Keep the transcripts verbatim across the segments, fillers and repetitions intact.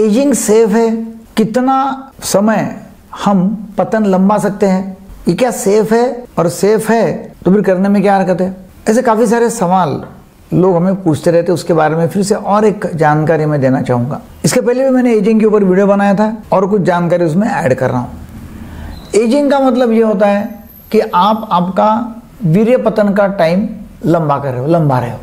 Ageing safe है, कितना समय हम पतन लंबा सकते हैं, ये क्या सेफ है, और सेफ है तो फिर करने में क्या हरकत है। ऐसे काफ़ी सारे सवाल लोग हमें पूछते रहते हैं, उसके बारे में फिर से और एक जानकारी मैं देना चाहूँगा। इसके पहले भी मैंने एजिंग के ऊपर वीडियो बनाया था और कुछ जानकारी उसमें ऐड कर रहा हूँ। एजिंग का मतलब ये होता है कि आप आपका वीर्य पतन का टाइम लंबा कर रहे हो, लंबा रहे हो।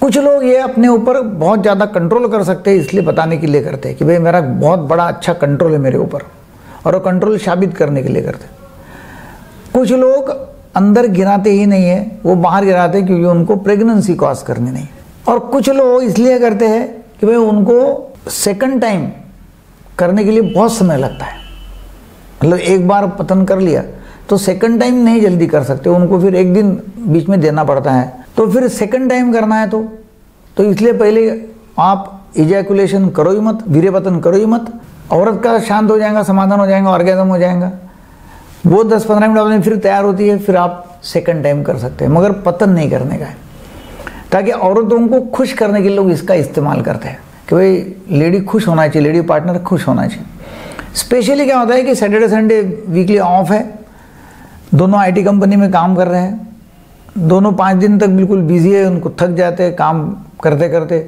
कुछ लोग ये अपने ऊपर बहुत ज़्यादा कंट्रोल कर सकते हैं, इसलिए बताने के लिए करते हैं कि भाई मेरा बहुत बड़ा अच्छा कंट्रोल है मेरे ऊपर, और वो कंट्रोल साबित करने के लिए करते हैं। कुछ लोग अंदर गिराते ही नहीं है, वो बाहर गिराते हैं क्योंकि उनको प्रेगनेंसी कॉज करनी नहीं। और कुछ लोग इसलिए करते हैं कि भाई उनको सेकंड टाइम करने के लिए बहुत समय लगता है, मतलब एक बार पतन कर लिया तो सेकंड टाइम नहीं जल्दी कर सकते, उनको फिर एक दिन बीच में देना पड़ता है, तो फिर सेकंड टाइम करना है तो तो इसलिए पहले आप इजैकुलेशन करो ही मत, वीर्यपतन करो ही मत। औरत का शांत हो जाएगा, समाधान हो जाएगा, ऑर्गेजम हो जाएगा, वो दस पंद्रह मिनट में फिर तैयार होती है, फिर आप सेकंड टाइम कर सकते हैं, मगर पतन नहीं करने का है। ताकि औरतों को खुश करने के लिए लोग इसका इस्तेमाल करते हैं कि भाई लेडी खुश होना चाहिए, लेडी पार्टनर खुश होना चाहिए। स्पेशली क्या होता है कि सैटरडे संडे वीकली ऑफ है, दोनों आईटी कंपनी में काम कर रहे हैं, दोनों पाँच दिन तक बिल्कुल बिजी है, उनको थक जाते हैं काम करते करते,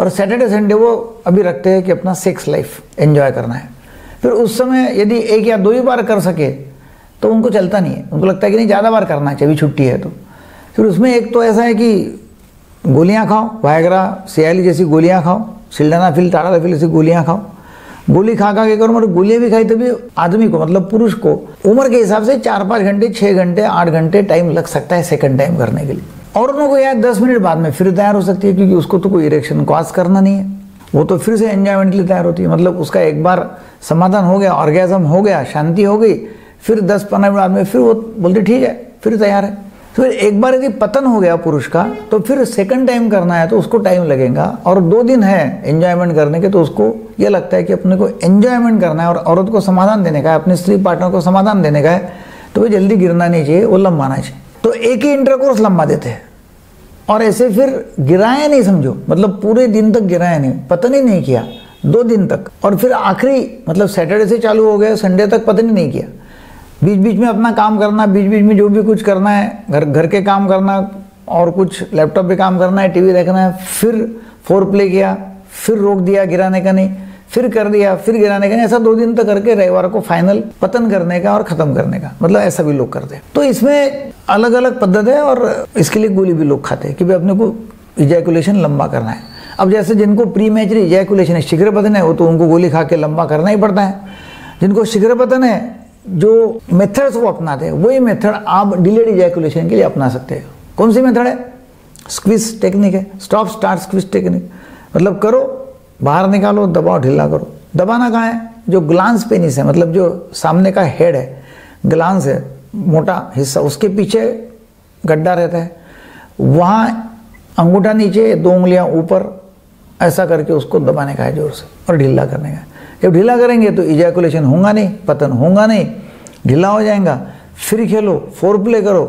और सैटरडे संडे वो अभी रखते हैं कि अपना सेक्स लाइफ एंजॉय करना है। फिर उस समय यदि एक या दो ही बार कर सके तो उनको चलता नहीं है, उनको लगता है कि नहीं ज़्यादा बार करना चाहिए, अभी छुट्टी है तो। फिर उसमें एक तो ऐसा है कि गोलियां खाओ, वायग्रा सियाली जैसी गोलियां खाओ, सिल्डेनाफिल टाडाफिल जैसी गोलियां खाओ, गोली खा खा के करो, मगर गोलियां भी खाई तभी आदमी को, मतलब पुरुष को उम्र के हिसाब से चार पाँच घंटे, छः घंटे, आठ घंटे टाइम लग सकता है सेकंड टाइम करने के लिए। और उनको यार दस मिनट बाद में फिर तैयार हो सकती है, क्योंकि उसको तो कोई इरेक्शन कॉज करना नहीं है, वो तो फिर से एन्जॉयमेंट के लिए तैयार होती है। मतलब उसका एक बार समाधान हो गया, ऑर्गेजम हो गया, शांति हो गई, फिर दस पंद्रह मिनट बाद में फिर वो बोलते ठीक है, फिर तैयार है। फिर एक बार यदि पतन हो गया पुरुष का तो फिर सेकंड टाइम करना है तो उसको टाइम लगेगा, और दो दिन है एन्जॉयमेंट करने के, तो उसको ये लगता है कि अपने को एन्जॉयमेंट करना है और औरत को समाधान देने का है, अपने स्त्री पार्टनर को समाधान देने का है, तो वो जल्दी गिरना नहीं चाहिए, वो लंबाना चाहिए। तो एक ही इंटरकोर्स लंबा देते हैं, और ऐसे फिर गिराया नहीं समझो, मतलब पूरे दिन तक गिराया नहीं, पतन ही नहीं किया दो दिन तक, और फिर आखिरी मतलब सैटरडे से चालू हो गया, संडे तक पतन ही नहीं किया, बीच बीच में अपना काम करना, बीच बीच में जो भी कुछ करना है, घर घर के काम करना और कुछ लैपटॉप पे काम करना है, टीवी देखना है, फिर फोर प्ले किया, फिर रोक दिया, गिराने का नहीं, फिर कर दिया, फिर गिराने का नहीं, ऐसा दो दिन तक करके रविवार को फाइनल पतन करने का और ख़त्म करने का, मतलब ऐसा भी लोग करते हैं। तो इसमें अलग अलग पद्धत है, और इसके लिए गोली भी लोग खाते हैं कि भाई अपने को इजैकुलेशन लंबा करना है। अब जैसे जिनको प्री मैचरी इजैकुलेशन है, शीघ्र पतन है, वो तो उनको गोली खा के लंबा करना ही पड़ता है। जिनको शीघ्र पतन है, जो मेथड्स वो अपनाते हैं, वही मेथड आप डिलेड इजैकुलेशन के लिए अपना सकते हैं। कौन सी मेथड है? स्क्विज टेक्निक है, स्टॉप स्टार्ट स्क्विज टेक्निक, मतलब करो, बाहर निकालो, दबाओ, ढीला करो। दबाना कहाँ है? जो ग्लांस पेनिस है, मतलब जो सामने का हेड है, ग्लांस है मोटा हिस्सा, उसके पीछे गड्ढा रहता है, वहाँ अंगूठा नीचे, दो उंगलियाँ ऊपर, ऐसा करके उसको दबाने का है जोर से और ढीला करने का है। जब ढीला करेंगे तो इजैकुलेशन होगा नहीं, पतन होगा नहीं, ढीला हो जाएगा। फिर खेलो, फोर प्ले करो,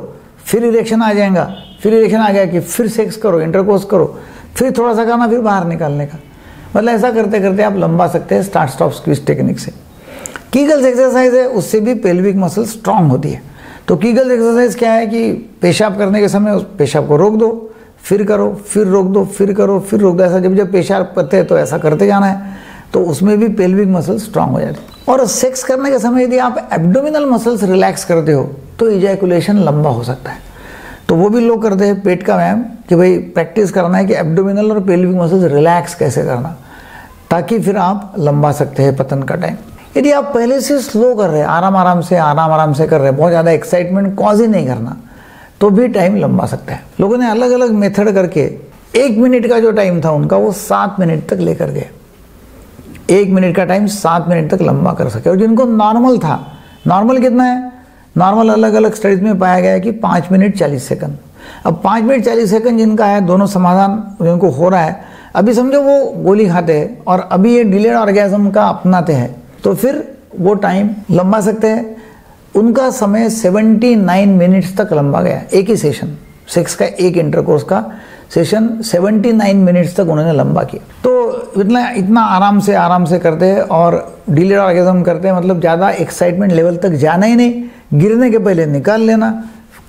फिर इरेक्शन आ जाएगा, फिर इरेक्शन आ गया कि फिर सेक्स करो, इंटरकोर्स करो, फिर थोड़ा सा करना, फिर बाहर निकालने का, मतलब ऐसा करते करते आप लंबा सकते हैं स्टार्ट स्टॉप स्क्वीज टेक्निक से। कीगल्स एक्सरसाइज है, उससे भी पेल्विक मसल स्ट्रांग होती है। तो कीगल्स एक्सरसाइज क्या है कि पेशाब करने के समय पेशाब को रोक दो, फिर करो, फिर रोक दो, फिर करो, फिर रोक दो, ऐसा जब जब पेशाब करते हैं तो ऐसा करते जाना है, तो उसमें भी पेल्विक मसल स्ट्रांग हो जाती है। और सेक्स करने के समय यदि आप एब्डोमिनल मसल्स रिलैक्स करते हो तो इजैकुलेशन लंबा हो सकता है। तो वो भी लोग करते हैं, पेट का व्यायाम, कि भाई प्रैक्टिस करना है कि एब्डोमिनल और पेल्विक मसल्स रिलैक्स कैसे करना, ताकि फिर आप लंबा सकते हैं पतन का टाइम। यदि आप पहले से स्लो कर रहे हैं, आराम आराम से आराम आराम से कर रहे हैं, बहुत ज़्यादा एक्साइटमेंट कॉज ही नहीं करना, तो भी टाइम लंबा सकता है। लोगों ने अलग अलग मेथड करके एक मिनट का जो टाइम था उनका, वो सात मिनट तक लेकर गए, एक मिनट का टाइम सात मिनट तक लंबा कर सके। और जिनको नॉर्मल था, नॉर्मल कितना है? नॉर्मल अलग अलग स्टडीज में पाया गया है कि पाँच मिनट चालीस सेकंड। अब पाँच मिनट चालीस सेकंड जिनका है, दोनों समाधान जिनको हो रहा है, अभी समझो वो गोली खाते हैं और अभी ये डिलेड ऑर्गेजम का अपनाते हैं, तो फिर वो टाइम लंबा सकते हैं। उनका समय सेवेंटी नाइन मिनट्स तक लंबा गया, एक ही सेशन सेक्स का, एक इंटरकोर्स का सेशन उन्यासी मिनट्स तक उन्होंने लंबा किया। तो इतना इतना आराम से आराम से करते हैं और डिलेड ऑर्गेज्म करते हैं, मतलब ज़्यादा एक्साइटमेंट लेवल तक जाना ही नहीं, गिरने के पहले निकाल लेना,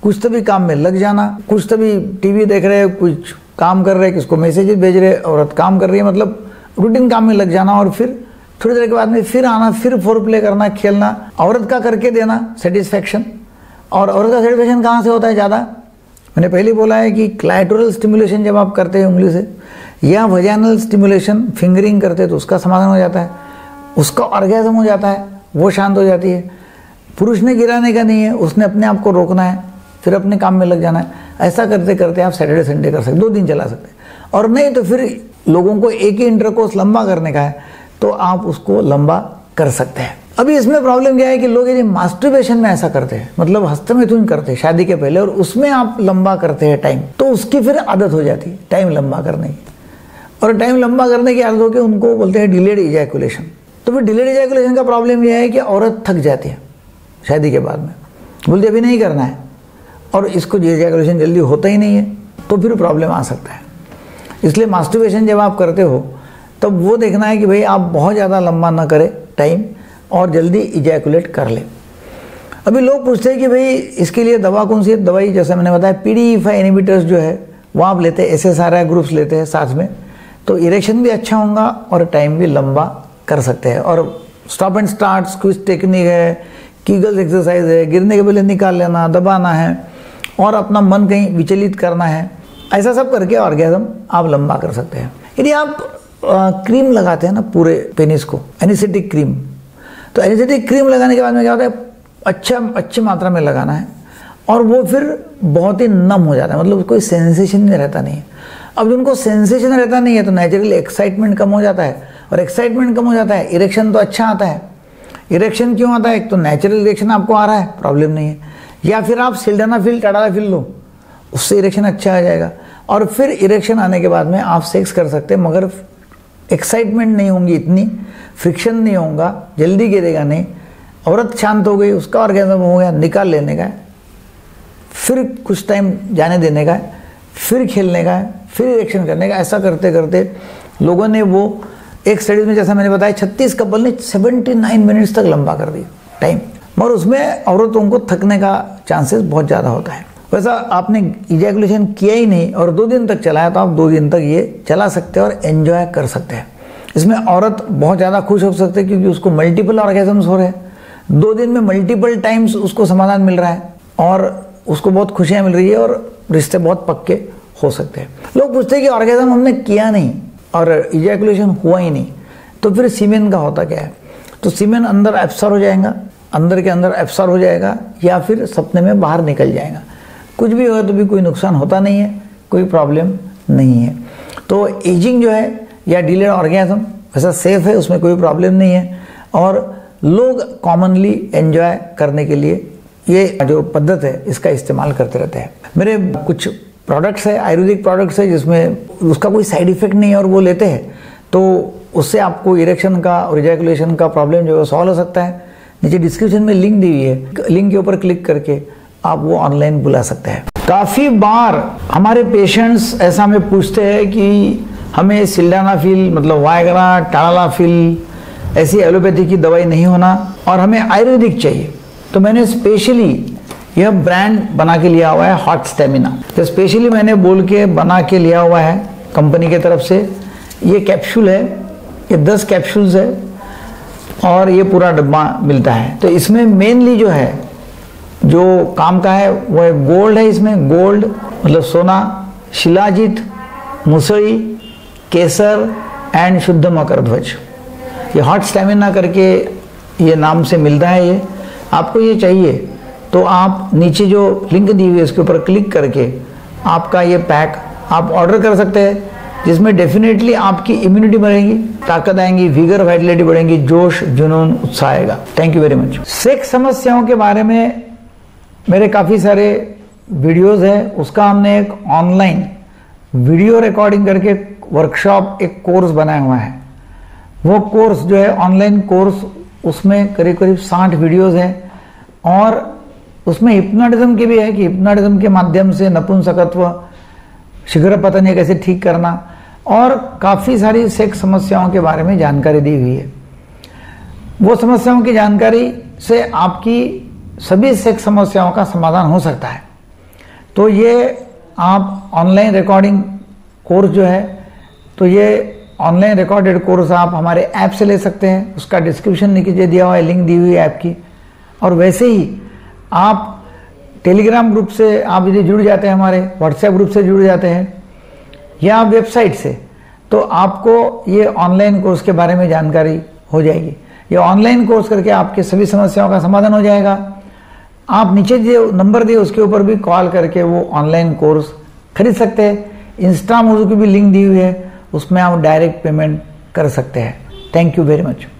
कुछ तो भी काम में लग जाना, कुछ तो भी टीवी देख रहे हैं, कुछ काम कर रहे हैं, किसको मैसेजेस भेज रहे हैं, औरत काम कर रही है, मतलब रूटीन काम में लग जाना और फिर थोड़ी देर के बाद में फिर आना, फिर फोर प्ले करना, खेलना, औरत का करके देना सेटिस्फैक्शन। और औरत का सेटिस्फैक्शन कहाँ से होता है ज़्यादा? मैंने पहले बोला है कि क्लैटरल स्टिमुलेशन जब आप करते हैं उंगली से या वजाइनल स्टिमुलेशन फिंगरिंग करते हैं तो उसका समाधान हो जाता है, उसका ऑर्गेज्म हो जाता है, वो शांत हो जाती है। पुरुष ने गिराने का नहीं है, उसने अपने आप को रोकना है, फिर अपने काम में लग जाना है। ऐसा करते करते आप सैटरडे संडे कर सकते, दो दिन चला सकते, और नहीं तो फिर लोगों को एक ही इंटरकोर्स लंबा करने का है तो आप उसको लंबा कर सकते हैं। अभी इसमें प्रॉब्लम क्या है कि लोग यदि मास्टरबेशन में ऐसा करते हैं, मतलब हस्तमैथुन करते हैं शादी के पहले और उसमें आप लंबा करते हैं टाइम, तो उसकी फिर आदत हो जाती है टाइम लंबा करने की, और टाइम लंबा करने की आदत होकर उनको बोलते हैं डिलेड इजैकुलेशन। तो फिर डिलेड इजैकुलेशन का प्रॉब्लम यह है कि औरत थक जाती है शादी के बाद में, बोलती अभी नहीं करना है, और इसको इजैकुलेशन जल्दी होता ही नहीं है, तो फिर प्रॉब्लम आ सकता है। इसलिए मास्टरबेशन जब आप करते हो तब वो देखना है कि भाई आप बहुत ज़्यादा लंबा ना करें टाइम और जल्दी इजैकुलेट कर ले। अभी लोग पूछते हैं कि भाई इसके लिए दवा कौन सी है? दवाई जैसा मैंने बताया P D E five inhibitors जो है वो आप लेते हैं, S S R I groups लेते हैं साथ में, तो इरेक्शन भी अच्छा होगा और टाइम भी लंबा कर सकते हैं। और stop and start squeeze technique है, कीगल्स एक्सरसाइज है, गिरने के पहले निकाल लेना, दबाना है और अपना मन कहीं विचलित करना है, ऐसा सब करके ऑर्गेज्म आप लंबा कर सकते हैं। यदि आप आ, क्रीम लगाते हैं ना पूरे पेनिस को, एनेस्थेटिक क्रीम, तो एनेस्थेटिक क्रीम लगाने के बाद में क्या होता है, अच्छा अच्छी मात्रा में लगाना है और वो फिर बहुत ही नम हो जाता है, मतलब कोई सेंसेशन में रहता नहीं है। अब जिनको सेंसेशन रहता नहीं है तो नेचुरली एक्साइटमेंट कम हो जाता है, और एक्साइटमेंट कम हो जाता है इरेक्शन तो अच्छा आता है। इरेक्शन क्यों आता है? एक तो नेचुरल इरेक्शन आपको आ रहा है, प्रॉब्लम नहीं है, या फिर आप सिल्डेनाफिल टाडाफिल लो, उससे इरेक्शन अच्छा आ जाएगा। और फिर इरेक्शन आने के बाद में आप सेक्स कर सकते हैं, मगर एक्साइटमेंट नहीं होंगी इतनी, फ्रिक्शन नहीं होगा, जल्दी गिरेगा नहीं, औरत शांत हो गई, उसका ऑर्गेज्म हो गया, निकाल लेने का है, फिर कुछ टाइम जाने देने का है, फिर खेलने का है, फिर इरेक्शन करने का। ऐसा करते करते लोगों ने वो एक स्टडीज में जैसा मैंने बताया छत्तीस कपल ने उन्यासी मिनट्स तक लंबा कर दिया टाइम, मगर उसमें औरतों को थकने का चांसेस बहुत ज़्यादा होता है। वैसा आपने इजैकुलेशन किया ही नहीं और दो दिन तक चलाया तो आप दो दिन तक ये चला सकते हैं और एंजॉय कर सकते हैं। इसमें औरत बहुत ज़्यादा खुश हो सकती है क्योंकि उसको मल्टीपल ऑर्गेजम्स हो रहे हैं, दो दिन में मल्टीपल टाइम्स उसको समाधान मिल रहा है और उसको बहुत खुशियाँ मिल रही है और रिश्ते बहुत पक्के हो सकते हैं। लोग पूछते हैं कि ऑर्गेजम हमने किया नहीं और इजैकुलेशन हुआ ही नहीं, तो फिर सीमेन का होता क्या है? तो सीमेन अंदर एब्सॉर्ब हो जाएगा, अंदर के अंदर एब्सॉर्ब हो जाएगा या फिर सपने में बाहर निकल जाएगा, कुछ भी होगा तो भी कोई नुकसान होता नहीं है, कोई प्रॉब्लम नहीं है। तो एजिंग जो है या डिलेड ऑर्गेज्म वैसा सेफ है, उसमें कोई प्रॉब्लम नहीं है। और लोग कॉमनली एंजॉय करने के लिए ये जो पद्धत है इसका इस्तेमाल करते रहते हैं। मेरे कुछ प्रोडक्ट्स है, आयुर्वेदिक प्रोडक्ट्स है जिसमें उसका कोई साइड इफेक्ट नहीं है और वो लेते हैं तो उससे आपको इरेक्शन का और इजैकुलेशन का प्रॉब्लम जो है सॉल्व हो सकता है। नीचे डिस्क्रिप्शन में लिंक दी हुई है, लिंक के ऊपर क्लिक करके आप वो ऑनलाइन बुला सकते हैं। काफ़ी बार हमारे पेशेंट्स ऐसा हमें पूछते हैं कि हमें सिल्डेनाफिल मतलब वायग्रा, टाडाफिल ऐसी एलोपैथी की दवाई नहीं होना और हमें आयुर्वेदिक चाहिए। तो मैंने स्पेशली यह ब्रांड बना के लिया हुआ है हॉट स्टेमिना, तो स्पेशली मैंने बोल के बना के लिया हुआ है कंपनी की तरफ से। ये कैप्सूल है, ये दस कैप्सूल्स है और ये पूरा डब्बा मिलता है। तो इसमें मेनली जो है जो काम का है वो है गोल्ड है, इसमें गोल्ड मतलब सोना, शिलाजीत, मुसड़ी, केसर एंड शुद्ध मकरध्वज। ये हॉट स्टेमिना करके ये नाम से मिलता है। ये आपको ये चाहिए तो आप नीचे जो लिंक दी हुई है उसके ऊपर क्लिक करके आपका ये पैक आप ऑर्डर कर सकते हैं, जिसमें डेफिनेटली आपकी इम्यूनिटी बढ़ेगी, ताकत आएंगी, विगर वाइटलिटी बढ़ेगी, जोश जुनून उत्साह आएगा। Thank you very much. Sex समस्याओं के बारे में मेरे काफ़ी सारे वीडियोस हैं, उसका हमने एक ऑनलाइन वीडियो रिकॉर्डिंग करके वर्कशॉप एक कोर्स बनाया हुआ है। वो कोर्स जो है ऑनलाइन कोर्स, उसमें करीब करीब साठ वीडियोस हैं और उसमें हिप्नोटिज्म की भी है कि हिप्नोटिज्म के माध्यम से नपुंसकत्व, शीघ्र पतन ये कैसे ठीक करना और काफ़ी सारी सेक्स समस्याओं के बारे में जानकारी दी हुई है। वो समस्याओं की जानकारी से आपकी सभी सेक्स समस्याओं का समाधान हो सकता है। तो ये आप ऑनलाइन रिकॉर्डिंग कोर्स जो है, तो ये ऑनलाइन रिकॉर्डेड कोर्स आप हमारे ऐप से ले सकते हैं। उसका डिस्क्रिप्शन नीचे दिया हुआ है, लिंक दी हुई है ऐप की। और वैसे ही आप टेलीग्राम ग्रुप से आप यदि जुड़ जाते हैं, हमारे व्हाट्सएप ग्रुप से जुड़ जाते हैं या वेबसाइट से, तो आपको ये ऑनलाइन कोर्स के बारे में जानकारी हो जाएगी। ये ऑनलाइन कोर्स करके आपके सभी समस्याओं का समाधान हो जाएगा। आप नीचे जो नंबर दिए उसके ऊपर भी कॉल करके वो ऑनलाइन कोर्स खरीद सकते हैं। इंस्टामोजो की भी लिंक दी हुई है, उसमें आप डायरेक्ट पेमेंट कर सकते हैं। Thank you very much.